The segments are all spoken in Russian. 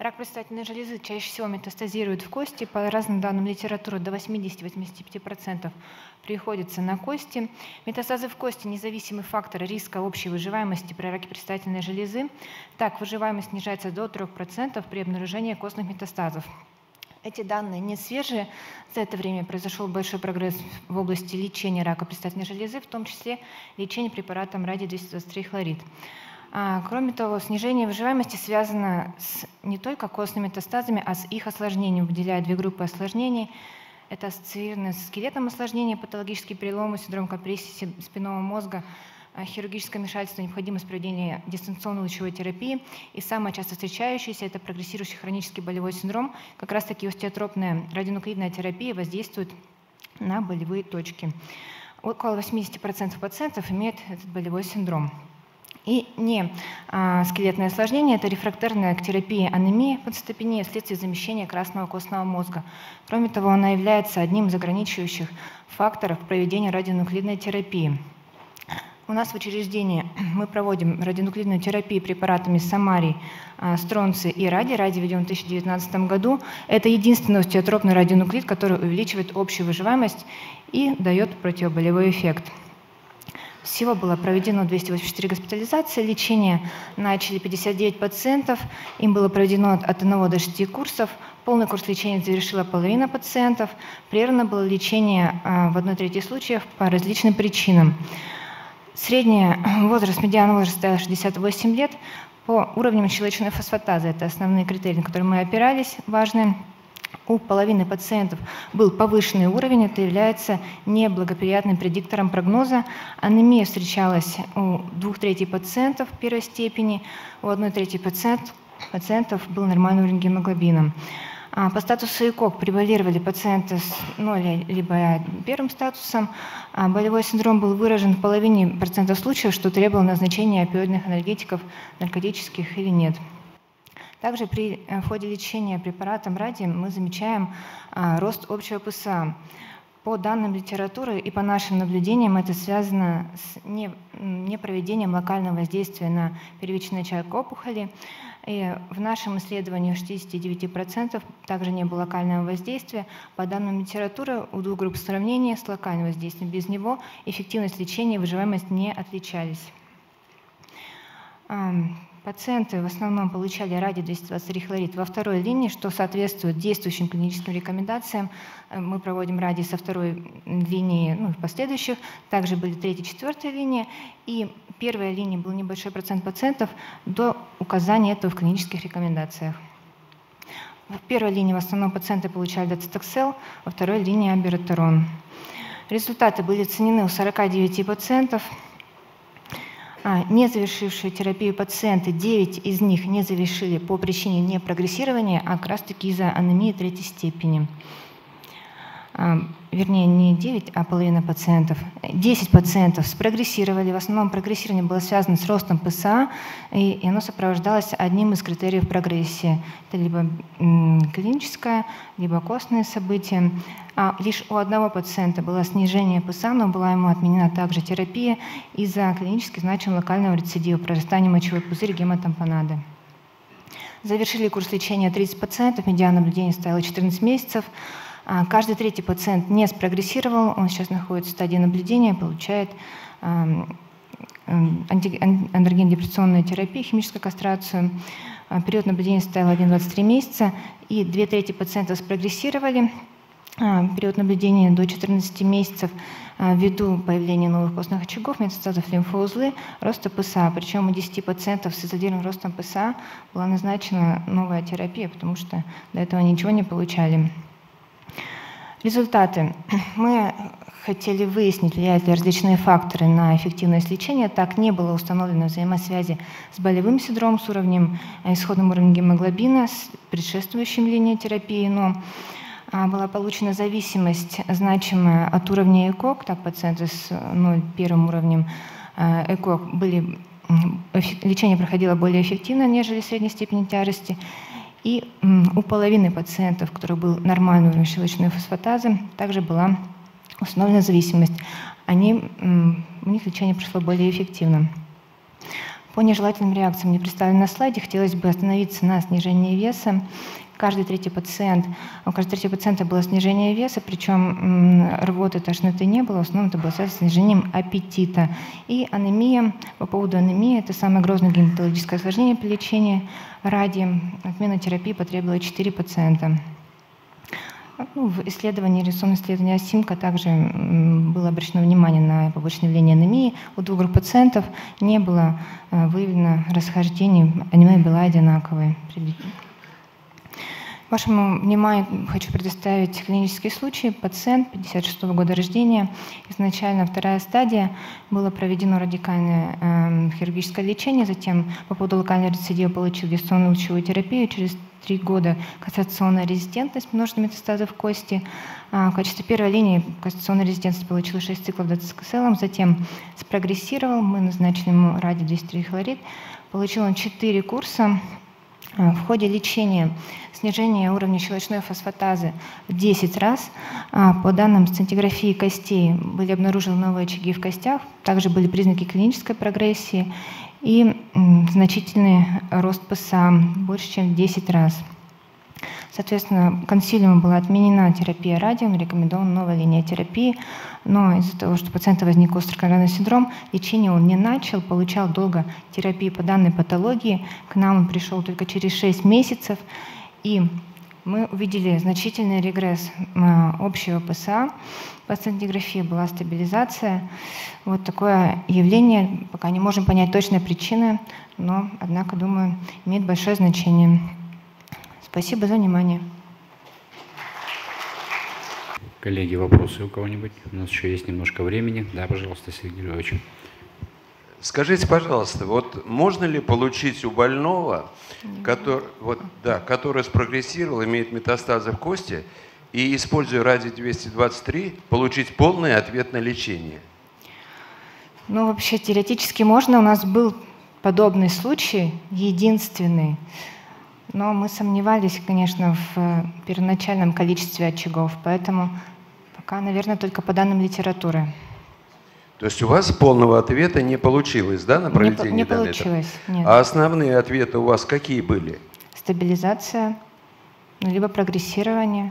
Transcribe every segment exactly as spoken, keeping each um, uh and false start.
Рак предстательной железы чаще всего метастазирует в кости. По разным данным литературы, до восьмидесяти-восьмидесяти пяти процентов приходится на кости. Метастазы в кости – независимый фактор риска общей выживаемости при раке предстательной железы. Так, выживаемость снижается до трёх процентов при обнаружении костных метастазов. Эти данные не свежие. За это время произошел большой прогресс в области лечения рака предстательной железы, в том числе лечение препаратом радий двести двадцать три хлорид. Кроме того, снижение выживаемости связано с не только костными метастазами, а с их осложнением, выделяя две группы осложнений. Это ассоциированные с скелетом осложнения, патологические переломы, синдром компрессии спинного мозга, хирургическое вмешательство, необходимость проведения дистанционной лучевой терапии. И самое часто встречающееся – это прогрессирующий хронический болевой синдром. Как раз таки остеотропная радионуклидная терапия воздействует на болевые точки. Около восьмидесяти процентов пациентов имеют этот болевой синдром. И не а, скелетное осложнение – это рефрактерная к терапии анемия подцитопения вследствие замещения красного костного мозга. Кроме того, она является одним из ограничивающих факторов проведения радионуклидной терапии. У нас в учреждении мы проводим радионуклидную терапию препаратами Самарий, Стронций и Радий. Радий введен в две тысячи девятнадцатом году. Это единственный остеотропный радионуклид, который увеличивает общую выживаемость и дает противоболевой эффект. Всего было проведено двести восемьдесят четыре госпитализации, лечение начали пятьдесят девять пациентов, им было проведено от одного до шести курсов, полный курс лечения завершила половина пациентов, прервано было лечение в одной трети случаев по различным причинам. Средний возраст, медиан возраста шестьдесят восемь лет, по уровням щелочной фосфатазы, это основные критерии, на которые мы опирались, важные. У половины пациентов был повышенный уровень, это является неблагоприятным предиктором прогноза. Анемия встречалась у двух третей пациентов первой степени, у одной трети пациент, пациентов был нормальный уровень гемоглобина. По статусу и ког превалировали пациенты с ноль либо первым статусом. Болевой синдром был выражен в половине процентов случаев, что требовало назначения опиоидных анальгетиков, наркотических или нет. Также при ходе лечения препаратом радий мы замечаем рост общего ПСА. По данным литературы и по нашим наблюдениям это связано с непроведением локального воздействия на первичный очаг опухоли. И в нашем исследовании в шестидесяти девяти процентах также не было локального воздействия. По данным литературы, у двух групп сравнения с локальным воздействием без него эффективность лечения и выживаемость не отличались. Пациенты в основном получали радий двести двадцать три хлорид во второй линии, что соответствует действующим клиническим рекомендациям. Мы проводим радий со второй линии, ну, в последующих. Также были третья, четвертая линия. И первая линия был небольшой процент пациентов до указания этого в клинических рекомендациях. В первой линии в основном пациенты получали доцетаксел, во второй линии абиратарон. Результаты были оценены у сорока девяти пациентов. Не завершившие терапию пациенты, девять из них не завершили по причине не прогрессирования, а как раз таки из-за анемии третьей степени. Вернее, не девять, а половина пациентов. десять пациентов спрогрессировали. В основном прогрессирование было связано с ростом ПСА, и оно сопровождалось одним из критериев прогрессии. Это либо клиническое, либо костные события. А лишь у одного пациента было снижение ПСА, но была ему отменена также терапия из-за клинически значимого локального рецидива, прорастания мочевой пузырь, гемотампонады. Завершили курс лечения тридцать пациентов, медиан наблюдения составила четырнадцать месяцев. Каждый третий пациент не спрогрессировал, он сейчас находится в стадии наблюдения, получает андрогендепрессионную терапию, химическую кастрацию. Период наблюдения составил один-двадцать три месяца, и две трети пациентов спрогрессировали. Период наблюдения до четырнадцати месяцев ввиду появления новых костных очагов, метастазов лимфоузлы, роста ПСА. Причем у десяти пациентов с изолированным ростом ПСА была назначена новая терапия, потому что до этого ничего не получали. Результаты. Мы хотели выяснить, влияют ли различные факторы на эффективность лечения. Так, не было установлено взаимосвязи с болевым синдромом, с уровнем, исходным уровнем гемоглобина, с предшествующим линией терапии, но была получена зависимость, значимая от уровня и ког. Так, пациенты с ноль целых одним десятым уровнем и ког были, лечение проходило более эффективно, нежели средней степени тяжести. И у половины пациентов, у которых был нормальный уровень щелочной фосфатазы, также была установлена зависимость. Они, у них лечение прошло более эффективно. По нежелательным реакциям, не представлены на слайде, хотелось бы остановиться на снижении веса. Каждый третий пациент, у каждого третьего пациента было снижение веса, причем рвоты, тошноты не было, в основном это было связано с снижением аппетита. И анемия, по поводу анемии, это самое грозное гематологическое осложнение при лечении радием. Отмена терапии потребовала четыре пациента. В исследовании, рисунок исследования АСИМКа также было обращено внимание на побочные явления анемии. У двух групп пациентов не было выявлено расхождений, анемия была одинаковой. Вашему вниманию хочу предоставить клинический случай. Пациент пятьдесят шестого года рождения, изначально вторая стадия, было проведено радикальное э, хирургическое лечение, затем по поводу локального рецидива получил дистанционную лучевую терапию, через три года кассационная резистентность, множество метастазов в кости. В качестве первой линии кассационная резистентность получила шесть циклов доцетакселом, затем спрогрессировал, мы назначили ему радий-двести три хлорид, получил он четыре курса. В ходе лечения снижение уровня щелочной фосфатазы в десять раз. По данным сцинтиграфии костей были обнаружены новые очаги в костях, также были признаки клинической прогрессии и значительный рост ПСА больше, чем в десять раз. Соответственно, консилиумом была отменена терапия радием, рекомендована новая линия терапии, но из-за того, что у пациента возник острый коронарный синдром, лечение он не начал, получал долго терапию по данной патологии. К нам он пришел только через шесть месяцев, и мы увидели значительный регресс общего ПСА. По сцинтиграфии была стабилизация. Вот такое явление, пока не можем понять точной причины, но, однако, думаю, имеет большое значение. Спасибо за внимание. Коллеги, вопросы у кого-нибудь? У нас еще есть немножко времени. Да, пожалуйста, Сергей Львович. Скажите, пожалуйста, вот можно ли получить у больного, который, вот, да, который спрогрессировал, имеет метастазы в кости, и, используя радий-двести двадцать три, получить полный ответ на лечение? Ну, вообще, теоретически можно. У нас был подобный случай, единственный. Но мы сомневались, конечно, в первоначальном количестве очагов, поэтому пока, наверное, только по данным литературы. То есть у вас полного ответа не получилось, да, на проведение не, не получилось, нет. А основные ответы у вас какие были? Стабилизация, либо прогрессирование.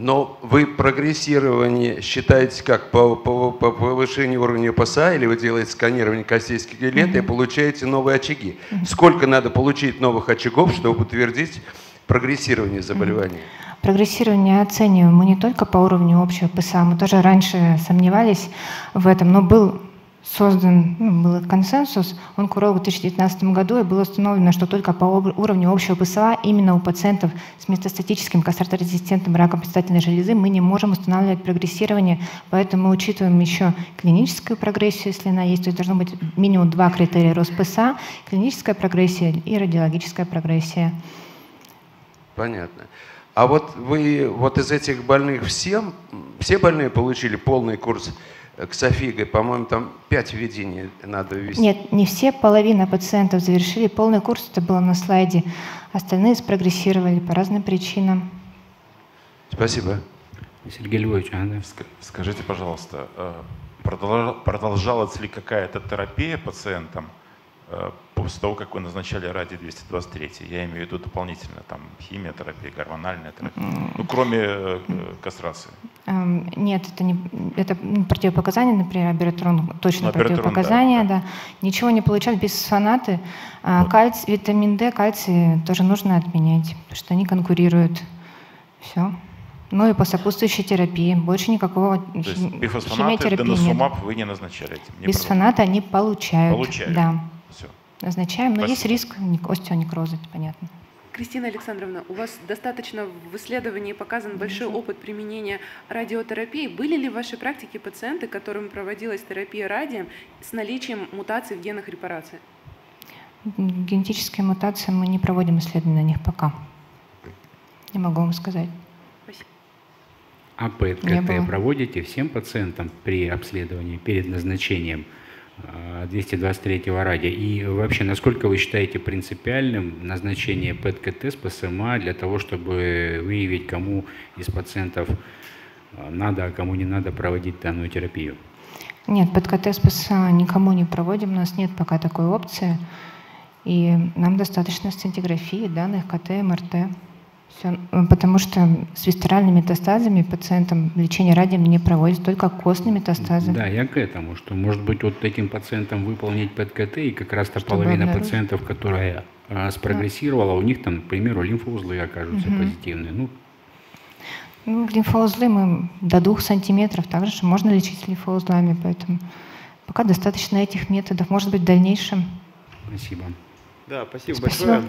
Но вы прогрессирование считаете как по, по, по повышению уровня ПСА, или вы делаете сканирование костей скелета mm-hmm. и получаете новые очаги? Mm-hmm. Сколько надо получить новых очагов, чтобы подтвердить прогрессирование заболевания? Mm-hmm. Прогрессирование оцениваем мы не только по уровню общего ПСА, мы тоже раньше сомневались в этом, но был создан был консенсус онкурологов в две тысячи девятнадцатом году, и было установлено, что только по уровню общего ПСА именно у пациентов с метастатическим кастрато-резистентным раком предстательной железы мы не можем устанавливать прогрессирование, поэтому мы учитываем еще клиническую прогрессию, если она есть, то есть должно быть минимум два критерия: рост ПСА, клиническая прогрессия и радиологическая прогрессия. Понятно. А вот вы вот из этих больных всем, все больные получили полный курс ксофигой, по-моему, там пять введений надо ввести. Нет, не все, половина пациентов завершили полный курс, это было на слайде. Остальные спрогрессировали по разным причинам. Спасибо. Сергей Львович, а, да. Скажите, пожалуйста, продолжалась ли какая-то терапия пациентам после того, как вы назначали радий-двести двадцать три? Я имею в виду дополнительно там химиотерапия, гормональная терапия, ну, кроме кастрации. Нет, это не это противопоказание, например, абиратарон точно ну, противопоказание, да, да. да. Ничего не получали, бисфосфонаты, вот. Кальций, витамин D, кальций тоже нужно отменять, потому что они конкурируют. Все. Ну и по сопутствующей терапии больше никакого хим... химиотерапии. Деносумаб вы не назначали этим? Не бисфосфонаты они получают. Получают. Да. Все. Назначаем, но Спасибо. Есть риск остеонекроза, это понятно. Кристина Александровна, у вас достаточно в исследовании показан большой опыт применения радиотерапии. Были ли в вашей практике пациенты, которым проводилась терапия радием с наличием мутаций в генах репарации? Генетические мутации мы не проводим исследования на них пока. Не могу вам сказать. Спасибо. А ПЭТ-КТ проводите всем пациентам при обследовании перед назначением двести двадцать третьего радия? И вообще, насколько вы считаете принципиальным назначение ПЭТ-КТ с ПСМА для того, чтобы выявить, кому из пациентов надо, а кому не надо проводить данную терапию? Нет, ПЭТ-КТ с ПСМА никому не проводим, у нас нет пока такой опции. И нам достаточно сцинтиграфии, данных КТ, МРТ. Все, потому что с висцеральными метастазами пациентам лечение радием не проводится, только костные метастазы. Да, я к этому, что может быть вот этим пациентам выполнить ПЭТ-КТ, и как раз-то половина обнаружить. пациентов, которая а, спрогрессировала, да. у них там, к примеру, лимфоузлы окажутся угу. позитивные. Ну. Ну, лимфоузлы мы до двух сантиметров, также можно лечить лимфоузлами, поэтому пока достаточно этих методов, может быть в дальнейшем. Спасибо. Да, спасибо, спасибо. большое.